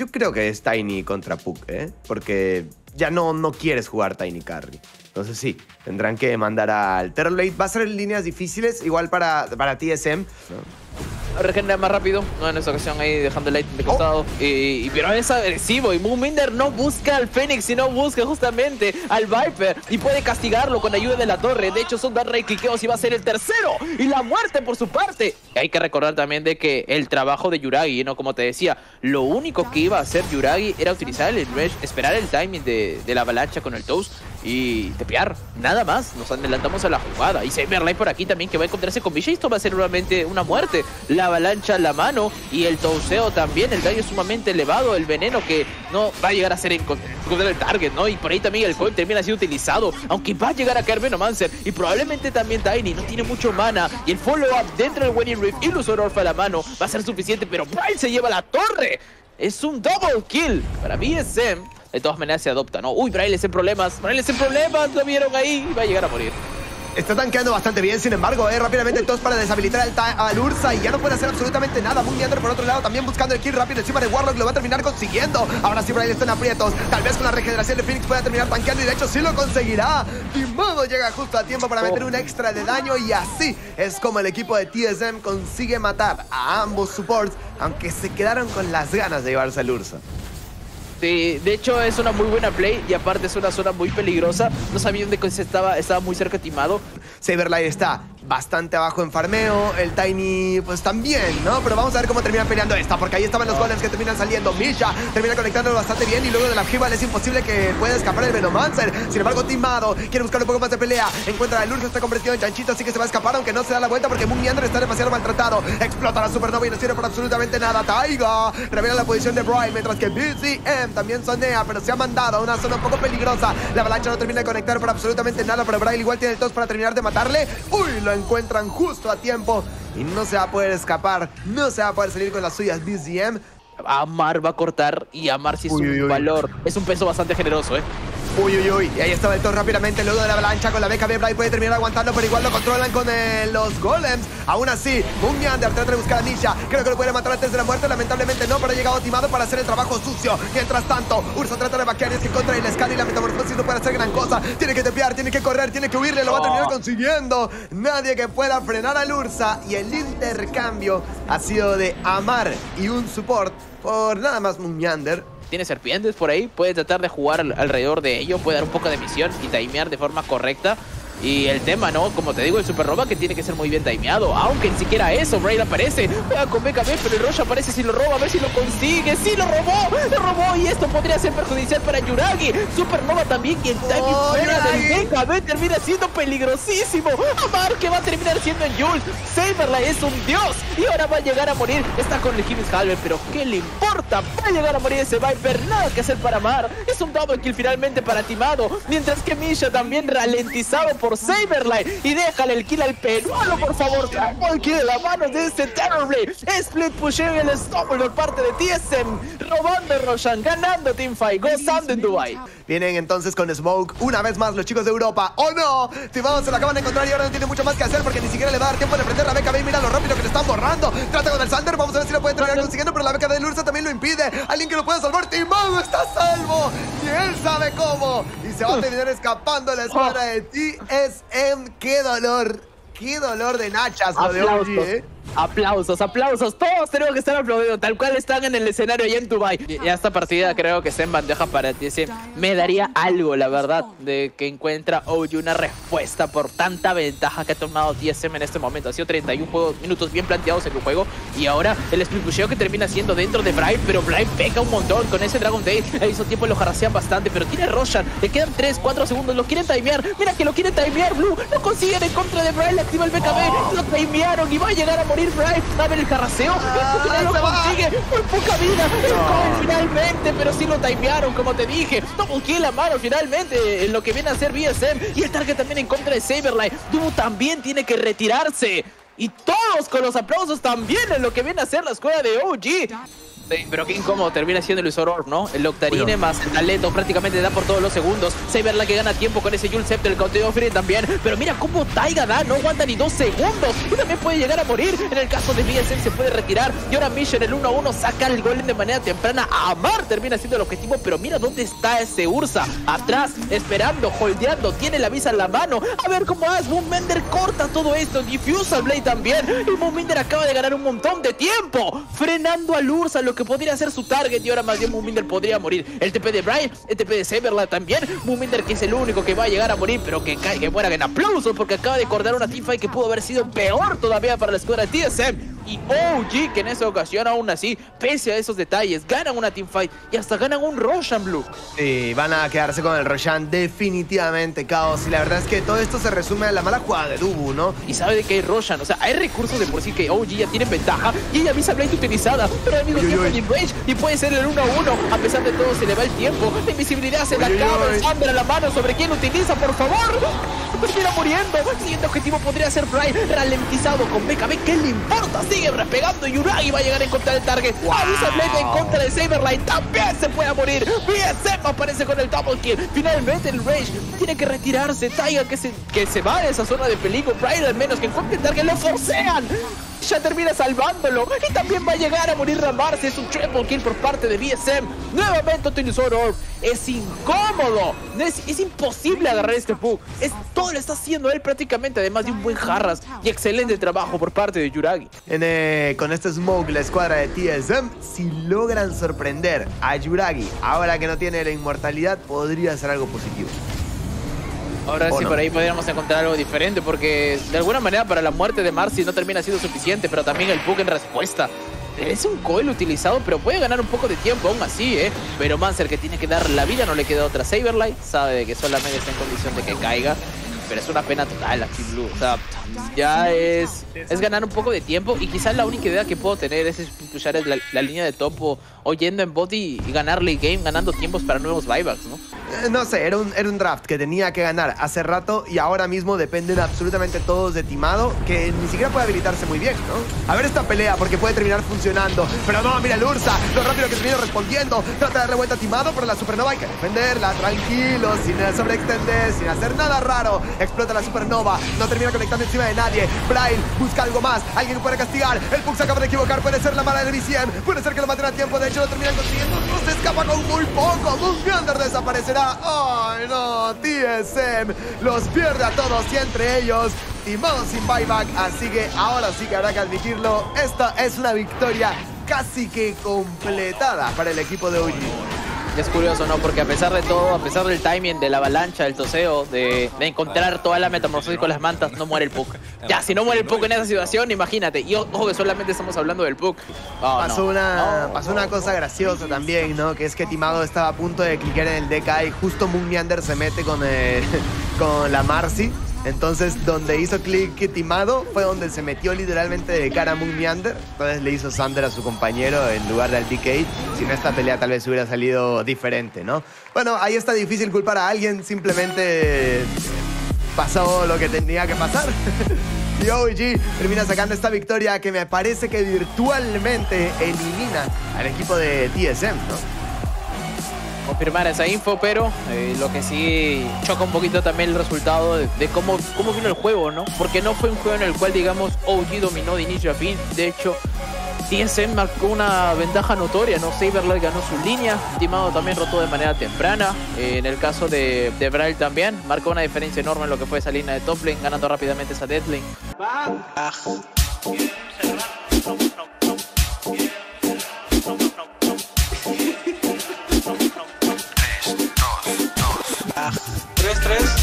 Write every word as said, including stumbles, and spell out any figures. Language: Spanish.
yo creo que es Tiny contra Puck, ¿eh? Porque ya no, no quieres jugar Tiny Carry. Entonces sí, tendrán que mandar al Terrorblade. Va a ser en líneas difíciles, igual para, para T S M. No. Regenera más rápido, no en esta ocasión ahí dejando el item de costado. Oh. Y, y, pero es agresivo y Moonminder no busca al Fénix, sino busca justamente al Viper. Y puede castigarlo con ayuda de la torre. De hecho, son dos re-cliqueos y va a ser el tercero. Y la muerte por su parte. Hay que recordar también de que el trabajo de Yuragi, ¿no? Como te decía, lo único que iba a hacer Yuragi era utilizar el Rage, esperar el timing de, de la avalancha con el Toast y tepear, nada más. Nos adelantamos a la jugada. Y Zemmerlay por aquí también, que va a encontrarse con Vishay. Esto va a ser nuevamente una muerte. La avalancha a la mano y el touseo también. El daño sumamente elevado. El veneno que no va a llegar a ser en contra el target, ¿no? Y por ahí también el coin termina siendo utilizado, aunque va a llegar a caer Venomancer. Y probablemente también Tiny no tiene mucho mana. Y el follow-up dentro del Winning Rift y Luzorf a la mano va a ser suficiente. Pero Braille se lleva la torre. Es un double kill. Para mí es Zem. De todas maneras se adopta, ¿no? Uy, Braille es en problemas. Braille es en problemas. Lo vieron ahí. Va a llegar a morir. Está tanqueando bastante bien, sin embargo, eh, rápidamente entonces para deshabilitar al, al Ursa y ya no puede hacer absolutamente nada. MoonMeander por otro lado también buscando el kill rápido encima de Warlock, lo va a terminar consiguiendo. Ahora sí Braille está en aprietos, tal vez con la regeneración de Phoenix pueda terminar tanqueando y de hecho sí lo conseguirá. Timado llega justo a tiempo para meter un extra de daño y así es como el equipo de T S M consigue matar a ambos supports, aunque se quedaron con las ganas de llevarse al Ursa. De, de hecho es una muy buena play y aparte es una zona muy peligrosa. No sabía dónde estaba, estaba muy cerca Timado. Saberline está bastante abajo en farmeo. El Tiny pues también, ¿no? Pero vamos a ver cómo termina peleando esta, porque ahí estaban los golems que terminan saliendo. Misha termina conectándolo bastante bien y luego de la jival es imposible que pueda escapar el Venomancer. Sin embargo, Timado quiere buscar un poco más de pelea. Encuentra el Ursa, está convertido en chanchito, así que se va a escapar, aunque no se da la vuelta porque MoonMeander está demasiado maltratado. Explota la supernova y no sirve por absolutamente nada. Taiga revela la posición de Brian, mientras que B C M también sonea, pero se ha mandado a una zona un poco peligrosa. La avalancha no termina de conectar por absolutamente nada, pero Braille igual tiene el tos para terminar de matarle. Uy, lo encuentran justo a tiempo y no se va a poder escapar, no se va a poder salir con las suyas. B C M. Amar va a cortar y Amar sí es uy, un uy, valor, uy. Es un peso bastante generoso, ¿eh? Uy, uy, uy, y ahí estaba el Toast rápidamente, luego de la avalancha con la B K B, Braille puede terminar aguantando, pero igual lo controlan con eh, los golems. Aún así, MoonMeander trata de buscar a Misha, creo que lo puede matar antes de la muerte, lamentablemente no, pero ha llegado Timado para hacer el trabajo sucio. Mientras tanto, Ursa trata de vaquear, es que contra el escala y la metamorfosis no puede hacer gran cosa. Tiene que tepear, tiene que correr, tiene que huirle, lo va a terminar consiguiendo. Nadie que pueda frenar al Ursa y el intercambio ha sido de Amar y un support por nada más MoonMeander. Tiene serpientes por ahí, puede tratar de jugar alrededor de ello, puede dar un poco de misión y timear de forma correcta. Y el tema, ¿no? Como te digo, el supernova que tiene que ser muy bien timeado. Aunque ni siquiera eso, Braille aparece. Juega con B K B, pero el Roshan aparece si lo roba. A ver si lo consigue. ¡Sí, lo robó! ¡Lo robó! Y esto podría ser perjudicial para Yuragi. Supernova también. Y el timing oh, fuera del B K B termina siendo peligrosísimo. Amar que va a terminar siendo en Jules. Saberline es un dios. Y ahora va a llegar a morir. Está con el Himis Halber, pero ¿qué le importa? Va a llegar a morir ese Viper. Nada que hacer para Amar. Es un double kill finalmente para Timado. Mientras que Misha también ralentizado por Saberline y déjale el kill al peruano, por favor. Trapó el kill de las manos de este Terrorblade. Split push en el estómago por parte de T S M, robando a Roshan, ganando teamfight, gozando en Dubai. Vienen entonces con Smoke una vez más los chicos de Europa. ¡Oh no! Timado se lo acaban de encontrar y ahora no tiene mucho más que hacer porque ni siquiera le va a dar tiempo de prender la B K B. Mira lo rápido que le están borrando. Trata con el Sander, vamos a ver si lo puede terminar consiguiendo, pero la B K B de Ursa también lo impide. Alguien que lo pueda salvar. Timado está a salvo y él sabe cómo. Y se va a terminar escapando a la escuadra de T S M. Qué dolor, qué dolor de nachas lo de O G, ¿eh? Aplausos, aplausos, todos tenemos que estar aplaudiendo, tal cual están en el escenario allá en Dubai. Y esta partida creo que está en bandeja para ti. Me daría algo, la verdad, de que encuentra O G una respuesta por tanta ventaja que ha tomado T S M en este momento. Ha sido treinta y un minutos bien planteados en el juego. Y ahora el split pusheo que termina siendo dentro de Braille, pero Braille peca un montón con ese Dragon Day. Al mismo tiempo lo jarrasean bastante, pero tiene Roshan. Le quedan tres, cuatro segundos, lo quieren timear. Mira que lo quieren timear, Blue. Lo consiguen en contra de Braille, activa el B K B. Lo timearon y va a llegar a morir. Braille, a ver el carraseo, ah, el no lo consigue, muy poca vida, el no. Finalmente, pero sí lo timearon, como te dije, Dubu kill a mano finalmente, en lo que viene a hacer B S M, y el target también en contra de Saberline. Dubu también tiene que retirarse, y todos con los aplausos también en lo que viene a hacer la escuela de O G. Sí, pero qué incómodo termina siendo Luzorf, ¿no? El Octarine Cuidado. Más el Taleto prácticamente da por todos los segundos. Saberline que gana tiempo con ese Yulcep del Counteo Free también. Pero mira cómo Taiga da, no aguanta ni dos segundos. Y también puede llegar a morir. En el caso de B S M se puede retirar. Y ahora Misha en el uno a uno saca el golem de manera temprana. Amar termina siendo el objetivo. Pero mira dónde está ese Ursa. Atrás, esperando, holdeando. Tiene la visa en la mano. A ver cómo hace. Moonminder corta todo esto. Difusa al Blade también. Y Moonminder acaba de ganar un montón de tiempo. Frenando al Ursa, lo que podría ser su target. Y ahora más bien Moonminder podría morir. El T P de Brian, el T P de Zemmerlay también. Moonminder que es el único que va a llegar a morir. Pero que cae, que muera en aplausos. Porque acaba de cortar una teamfight que pudo haber sido peor todavía para la escuadra de T S M. Y O G, que en esa ocasión aún así, pese a esos detalles, ganan una teamfight y hasta ganan un Roshan Blue. Sí, van a quedarse con el Roshan definitivamente, Caos. Y la verdad es que todo esto se resume a la mala jugada de Dubu, ¿no? Y sabe de que hay Roshan, o sea, hay recursos de por sí que O G ya tiene ventaja y ella avisa Blade utilizada, pero al mismo tiempo ni Rage y puede ser el uno a uno. A pesar de todo se le va el tiempo, la invisibilidad se la acaba, el Sander a la mano sobre quién utiliza, por favor. Termina muriendo. El siguiente objetivo podría ser Brian, ralentizado con B K B, ¿qué le importa? Sigue repegando, Yuragi va a llegar en contra del target. Wow. Avisa Blade en contra de Saberline. También se puede morir. B S M aparece con el double kill. Finalmente el Rage tiene que retirarse. Taiga que se, que se va de esa zona de peligro. Brian al menos que encuentre el target. ¡Lo forcean! Ya termina salvándolo. Y también va a llegar a morir Ramarse. Es un triple kill por parte de B S M. Nuevamente otro Orb. Es incómodo. Es, es imposible agarrar este Puck. Es todo lo está haciendo él prácticamente. Además de un buen Jarras. Y excelente trabajo por parte de Yuragi. En, eh, con este smoke la escuadra de T S M. Si logran sorprender a Yuragi. Ahora que no tiene la inmortalidad. Podría ser algo positivo. Ahora sí, no. Por ahí podríamos encontrar algo diferente, porque de alguna manera para la muerte de Marcy no termina siendo suficiente, pero también el Puck en respuesta. Es un coil utilizado, pero puede ganar un poco de tiempo aún así, ¿eh? Pero Mancer que tiene que dar la vida, no le queda otra. Saberline sabe que solamente está en condición de que caiga, pero es una pena total aquí Blue. O sea, ya es, es ganar un poco de tiempo y quizás la única idea que puedo tener es escuchar la, la línea de topo o yendo en bot y, y ganar late game, ganando tiempos para nuevos buybacks, ¿no? No sé, era un, era un draft que tenía que ganar hace rato y ahora mismo dependen absolutamente todos de Timado, que ni siquiera puede habilitarse muy bien, ¿no? A ver esta pelea, porque puede terminar funcionando. Pero no, mira el Ursa, lo rápido que termina respondiendo. Trata de darle vuelta a Timado, pero la supernova hay que defenderla, tranquilo, sin sobreextender, sin hacer nada raro. Explota la supernova, no termina conectando encima de nadie. Braille busca algo más, alguien puede castigar. El Puck se acaba de equivocar, puede ser la mala del B C M, puede ser que lo maten a tiempo. De hecho, lo terminan consiguiendo, no se escapa con muy poco. MoonMeander desaparecerá. ¡Ay, no! T S M los pierde a todos y entre ellos Timado sin buyback. Así que ahora sí que habrá que admitirlo. Esta es una victoria casi que completada para el equipo de O G. Es curioso, ¿no? Porque a pesar de todo, a pesar del timing, de la avalancha, del toseo, de, de encontrar toda la metamorfosis con las mantas, no muere el Puck. Ya, si no muere el Puck en esa situación, imagínate. Y ojo que solamente estamos hablando del Puck. Oh, pasó, no. una, no, pasó una cosa graciosa también, ¿no? Que es que Timado estaba a punto de cliquear en el D K y justo MoonMeander se mete con, el, con la Marcy. Entonces, donde hizo clic Timado fue donde se metió literalmente de cara a MoonMeander. Entonces le hizo Sander a su compañero en lugar del D K. Si no, esta pelea tal vez hubiera salido diferente, ¿no? Bueno, ahí está difícil culpar a alguien. Simplemente pasó lo que tenía que pasar. Y O G termina sacando esta victoria que me parece que virtualmente elimina al equipo de T S M, ¿no? Confirmar esa info, pero eh, lo que sí choca un poquito también el resultado de, de cómo, cómo vino el juego, ¿no? Porque no fue un juego en el cual, digamos, O G dominó de inicio a fin. De hecho, T S M marcó una ventaja notoria, ¿no? Saberline ganó su línea, Timado también rotó de manera temprana. Eh, en el caso de, de Braille también, marcó una diferencia enorme en lo que fue esa línea de top lane, ganando rápidamente esa dead lane. Ah. tres tres